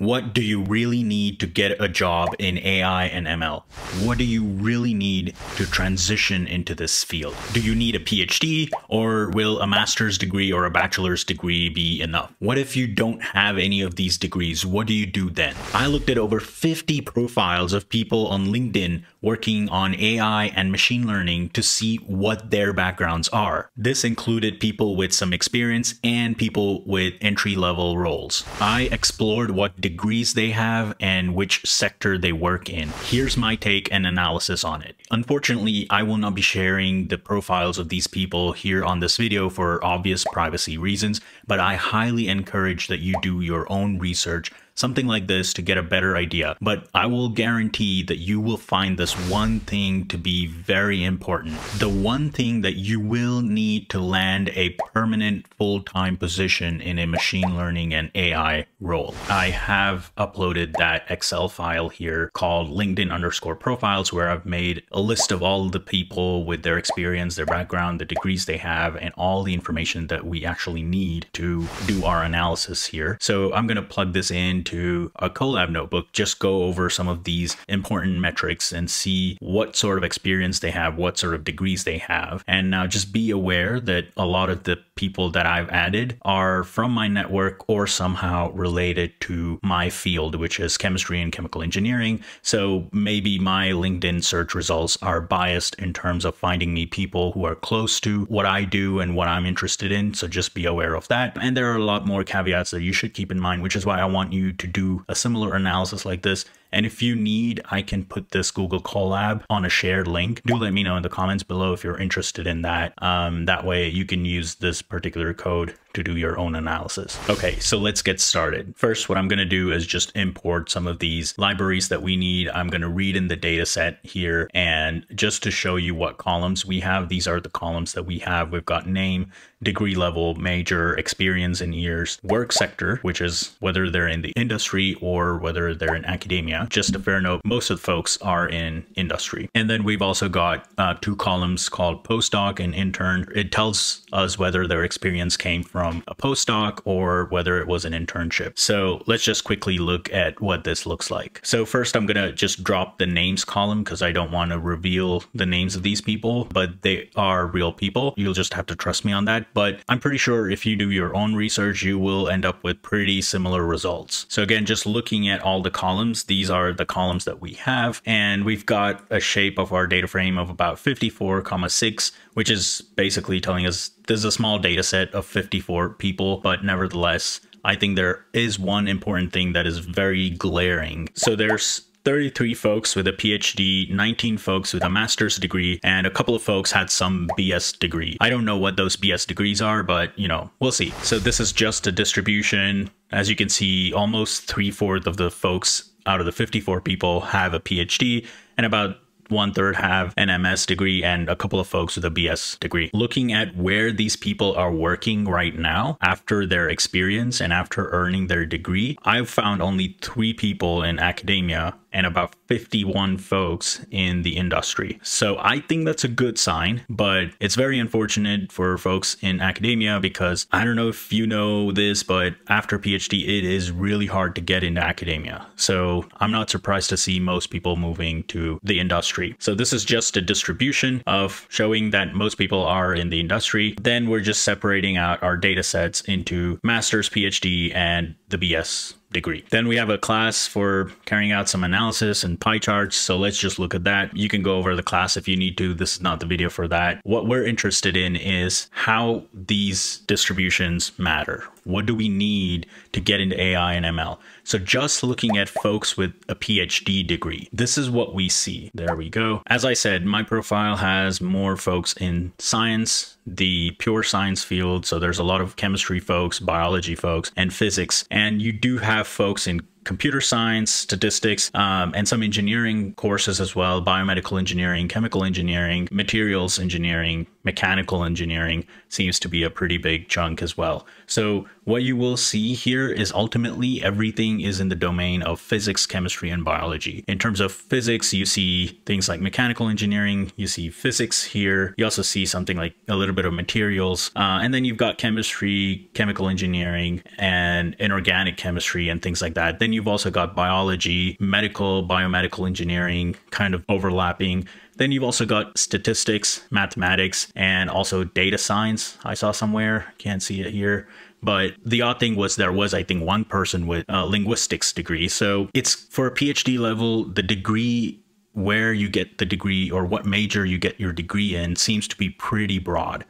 What do you really need to get a job in AI and ML? What do you really need to transition into this field? Do you need a PhD, or will a master's degree or a bachelor's degree be enough? What if you don't have any of these degrees? What do you do then? I looked at over 50 profiles of people on LinkedIn working on AI and machine learning to see what their backgrounds are. This included people with some experience and people with entry-level roles. I explored what degrees they have and which sector they work in. Here's my take and analysis on it. Unfortunately, I will not be sharing the profiles of these people here on this video for obvious privacy reasons, but I highly encourage that you do your own research, something like this, to get a better idea. But I will guarantee that you will find this one thing to be very important. The one thing that you will need to land a permanent full-time position in a machine learning and AI role. I have uploaded that Excel file here called LinkedIn_profiles, where I've made a list of all the people with their experience, their background, the degrees they have, and all the information that we actually need to do our analysis here. So I'm going to plug this into a Colab notebook, just go over some of these important metrics and see what sort of experience they have, what sort of degrees they have. And now just be aware that a lot of the people that I've added are from my network or somehow related to my field, which is chemistry and chemical engineering. So maybe my LinkedIn search results are biased in terms of finding me people who are close to what I do and what I'm interested in. So just be aware of that. And there are a lot more caveats that you should keep in mind, which is why I want you to do a similar analysis like this. And if you need, I can put this Google Colab on a shared link. Do let me know in the comments below if you're interested in that. That way you can use this particular code to do your own analysis. Okay, so let's get started. First, what I'm gonna do is just import some of these libraries that we need. I'm gonna read in the data set here, and just to show you what columns we have, these are the columns that we have. We've got name, degree level, major, experience in years, work sector, which is whether they're in the industry or whether they're in academia. Just a fair note, most of the folks are in industry. And then we've also got two columns called postdoc and intern. It tells us whether their experience came from a postdoc or whether it was an internship. So let's just quickly look at what this looks like. So first, I'm going to just drop the names column because I don't want to reveal the names of these people, but they are real people. You'll just have to trust me on that. But I'm pretty sure if you do your own research, you will end up with pretty similar results. So again, just looking at all the columns, these are the columns that we have, and we've got a shape of our data frame of about 54,6, which is basically telling us this is a small data set of 54 people, but nevertheless, I think there is one important thing that is very glaring. So there's 33 folks with a PhD, 19 folks with a master's degree, and a couple of folks had some BS degree. I don't know what those BS degrees are, but you know, we'll see. So this is just a distribution. As you can see, almost 3/4 of the folks out of the 54 people have a PhD, and about 1/3 have an MS degree, and a couple of folks with a BS degree. Looking at where these people are working right now after their experience and after earning their degree, I've found only 3 people in academia and about 51 folks in the industry. So I think that's a good sign, but it's very unfortunate for folks in academia because I don't know if you know this, but after PhD, it is really hard to get into academia. So I'm not surprised to see most people moving to the industry. So this is just a distribution of showing that most people are in the industry. Then we're just separating out our data sets into master's, PhD, and the BS degree. Then we have a class for carrying out some analysis and pie charts. So let's just look at that. You can go over the class if you need to. This is not the video for that. What we're interested in is how these distributions matter. What do we need to get into AI and ML? So just looking at folks with a PhD degree, this is what we see. There we go. As I said, my profile has more folks in science, the pure science field. So there's a lot of chemistry folks, biology folks, and physics. And you do have folks in computer science, statistics, and some engineering courses as well, biomedical engineering, chemical engineering, materials engineering, mechanical engineering seems to be a pretty big chunk as well. So what you will see here is ultimately everything is in the domain of physics, chemistry, and biology. In terms of physics, you see things like mechanical engineering, you see physics here, you also see something like a little bit of materials, and then you've got chemistry, chemical engineering, and inorganic chemistry and things like that. Then you you've also got biology, medical, biomedical engineering kind of overlapping. Then you've also got statistics, mathematics, and also data science, I saw somewhere, can't see it here. But the odd thing was there was, I think, one person with a linguistics degree. So it's for a PhD level, the degree where you get the degree or what major you get your degree in seems to be pretty broad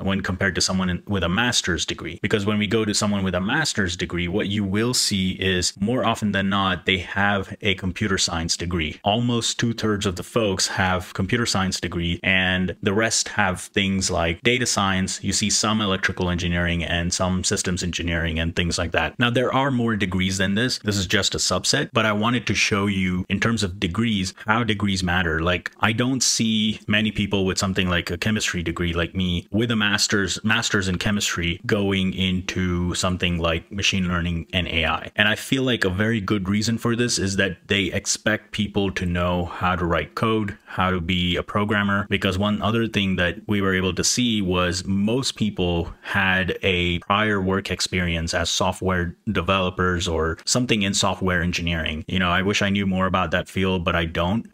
when compared to someone with a master's degree. Because when we go to someone with a master's degree, what you will see is more often than not, they have a computer science degree. Almost 2/3 of the folks have computer science degree, and the rest have things like data science. You see some electrical engineering and some systems engineering and things like that. Now, there are more degrees than this. This is just a subset, but I wanted to show you in terms of degrees, how degrees matter. Like, I don't see many people with something like a chemistry degree like me with a master's in chemistry going into something like machine learning and AI. And I feel like a very good reason for this is that they expect people to know how to write code, how to be a programmer. Because one other thing that we were able to see was most people had a prior work experience as software developers or something in software engineering. You know, I wish I knew more about that field, but I don't.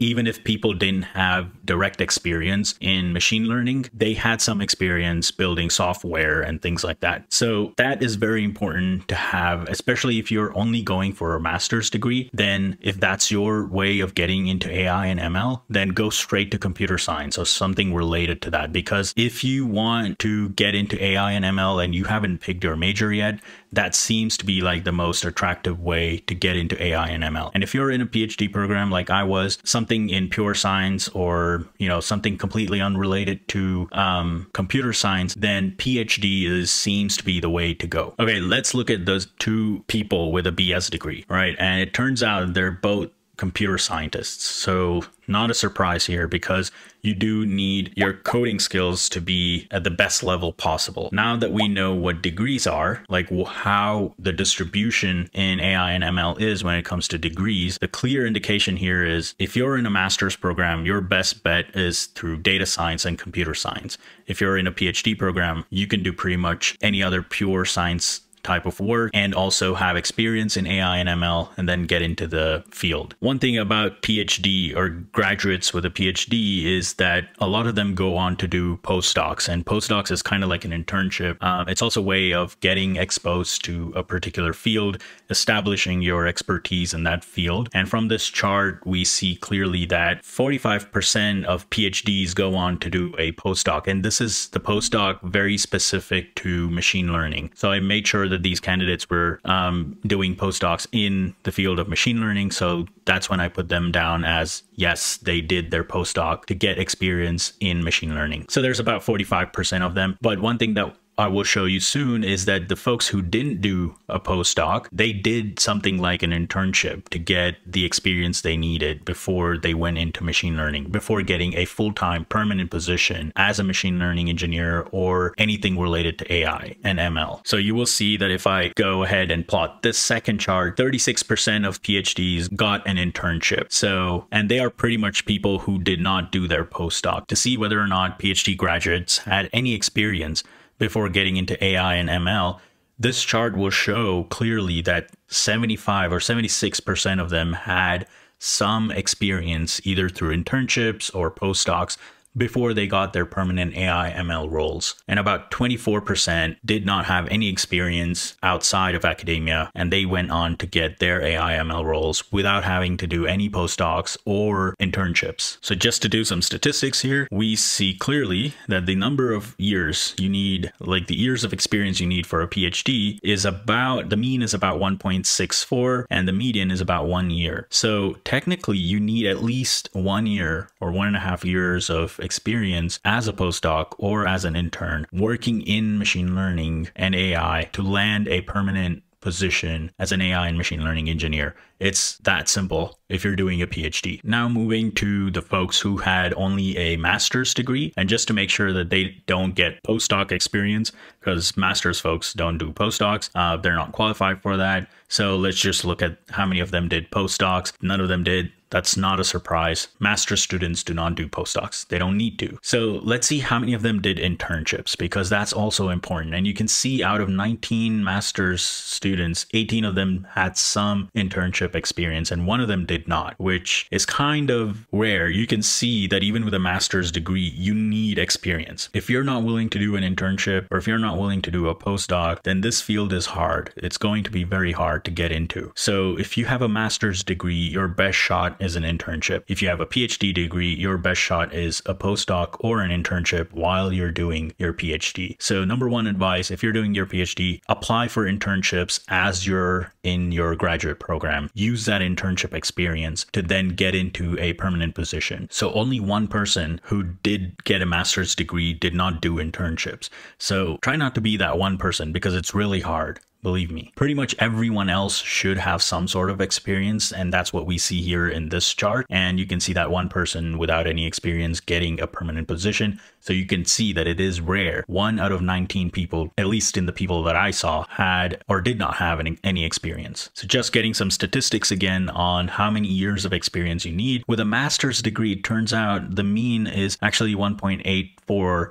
Even if people didn't have direct experience in machine learning, they had some experience building software and things like that. So that is very important to have, especially if you're only going for a master's degree. Then if that's your way of getting into AI and ML, then go straight to computer science or something related to that. Because if you want to get into AI and ML and you haven't picked your major yet, that seems to be like the most attractive way to get into AI and ML. And if you're in a PhD program like I was, something in pure science or, you know, something completely unrelated to computer science, then PhD seems to be the way to go. Okay, let's look at those two people with a BS degree, right? And it turns out they're both computer scientists. So not a surprise here, because you do need your coding skills to be at the best level possible. Now that we know what degrees are, like how the distribution in AI and ML is when it comes to degrees, the clear indication here is if you're in a master's program, your best bet is through data science and computer science. If you're in a PhD program, you can do pretty much any other pure science type of work and also have experience in AI and ML and then get into the field. One thing about PhD or graduates with a PhD is that a lot of them go on to do postdocs, and postdocs is kind of like an internship. It's also a way of getting exposed to a particular field, establishing your expertise in that field. And from this chart, we see clearly that 45% of PhDs go on to do a postdoc. And this is the postdoc very specific to machine learning. So I made sure that these candidates were doing postdocs in the field of machine learning. So that's when I put them down as, yes, they did their postdoc to get experience in machine learning. So there's about 45% of them. But one thing that I will show you soon is that the folks who didn't do a postdoc, they did something like an internship to get the experience they needed before they went into machine learning, before getting a full-time permanent position as a machine learning engineer or anything related to AI and ML. So you will see that if I go ahead and plot this second chart, 36% of PhDs got an internship. So, and they are pretty much people who did not do their postdoc. To see whether or not PhD graduates had any experience before getting into AI and ML, this chart will show clearly that 75 or 76% of them had some experience either through internships or postdocs before they got their permanent AI ML roles. And about 24% did not have any experience outside of academia, and they went on to get their AI ML roles without having to do any postdocs or internships. So just to do some statistics here, we see clearly that the number of years you need, like the years of experience you need for a PhD is about, the mean is about 1.64 and the median is about 1 year. So technically you need at least 1 year or 1.5 years of experience as a postdoc or as an intern working in machine learning and AI to land a permanent position as an AI and machine learning engineer. It's that simple if you're doing a PhD. Now moving to the folks who had only a master's degree, and just to make sure that they don't get postdoc experience, because master's folks don't do postdocs. They're not qualified for that. So let's just look at how many of them did postdocs. None of them did. That's not a surprise. Master's students do not do postdocs. They don't need to. So let's see how many of them did internships, because that's also important. And you can see out of 19 master's students, 18 of them had some internship experience and one of them did not, which is kind of rare. You can see that even with a master's degree, you need experience. If you're not willing to do an internship or if you're not willing to do a postdoc, then this field is hard. It's going to be very hard to get into. So if you have a master's degree, your best shot is an internship. If you have a PhD degree, your best shot is a postdoc or an internship while you're doing your PhD. So #1 advice, if you're doing your PhD, apply for internships as you're in your graduate program. Use that internship experience to then get into a permanent position. So only one person who did get a master's degree did not do internships. So try not to be that one person, because it's really hard. Believe me, pretty much everyone else should have some sort of experience. And that's what we see here in this chart. And you can see that one person without any experience getting a permanent position. So you can see that it is rare. 1 out of 19 people, at least in the people that I saw, had or did not have any experience. So just getting some statistics again on how many years of experience you need. With a master's degree, it turns out the mean is actually 1.84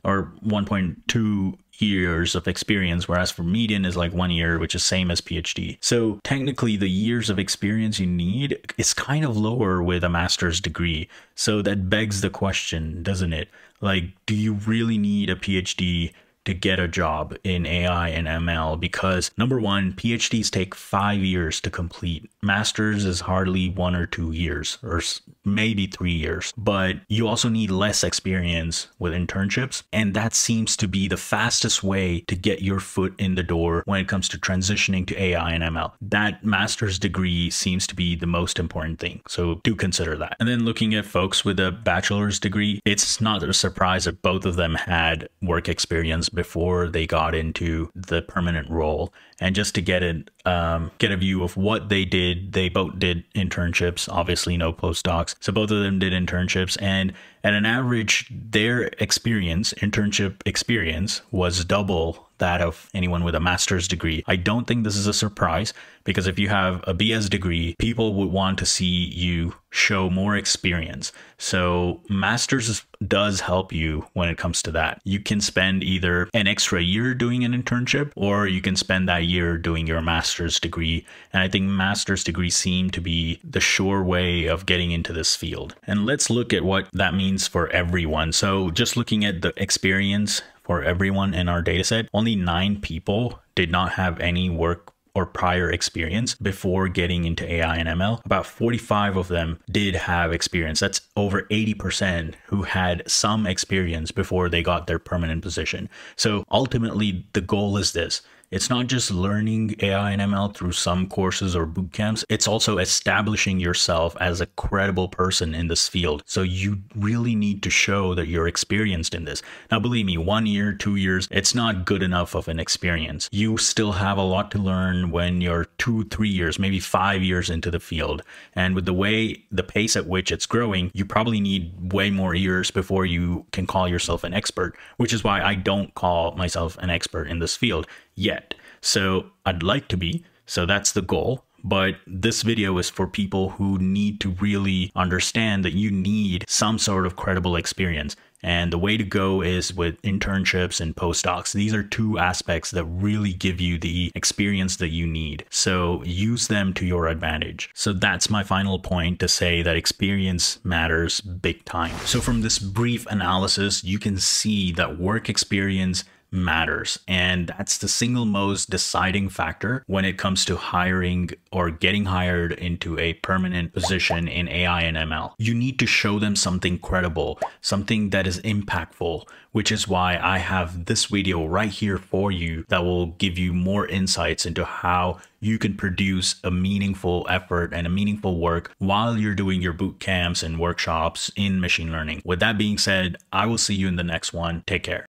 or 1.2 years of experience, whereas for median is like 1 year, which is same as PhD. So technically the years of experience you need is kind of lower with a master's degree. So that begs the question, doesn't it? Like, do you really need a PhD to get a job in AI and ML? Because #1, PhDs take 5 years to complete. Masters is hardly 1 or 2 years, or maybe 3 years. But you also need less experience with internships. And that seems to be the fastest way to get your foot in the door when it comes to transitioning to AI and ML. That master's degree seems to be the most important thing. So do consider that. And then looking at folks with a bachelor's degree, it's not a surprise that both of them had work experience before they got into the permanent role. And just to get a view of what they did, they both did internships, obviously no postdocs. So both of them did internships, and at an average, their experience, internship experience, was double that of anyone with a master's degree. I don't think this is a surprise, because if you have a BS degree, people would want to see you show more experience. So master's does help you when it comes to that. You can spend either an extra year doing an internship, or you can spend that year doing your master's degree. And I think master's degrees seem to be the sure way of getting into this field. And let's look at what that means for everyone. So just looking at the experience for everyone in our dataset, only 9 people did not have any work or prior experience before getting into AI and ML. About 45 of them did have experience. That's over 80% who had some experience before they got their permanent position. So ultimately, the goal is this. It's not just learning AI and ML through some courses or boot camps. It's also establishing yourself as a credible person in this field. So you really need to show that you're experienced in this. Now, believe me, 1 year, 2 years, it's not good enough of an experience. You still have a lot to learn when you're 2, 3 years, maybe 5 years into the field. And with the pace at which it's growing, you probably need way more years before you can call yourself an expert, which is why I don't call myself an expert in this field yet. So I'd like to be, so that's the goal. But this video is for people who need to really understand that you need some sort of credible experience. And the way to go is with internships and postdocs. These are 2 aspects that really give you the experience that you need. So use them to your advantage. So that's my final point, to say that experience matters big time. So from this brief analysis, you can see that work experience matters. And that's the single most deciding factor when it comes to hiring or getting hired into a permanent position in AI and ML. You need to show them something credible, something that is impactful, which is why I have this video right here for you that will give you more insights into how you can produce a meaningful effort and a meaningful work while you're doing your boot camps and workshops in machine learning. With that being said, I will see you in the next one. Take care.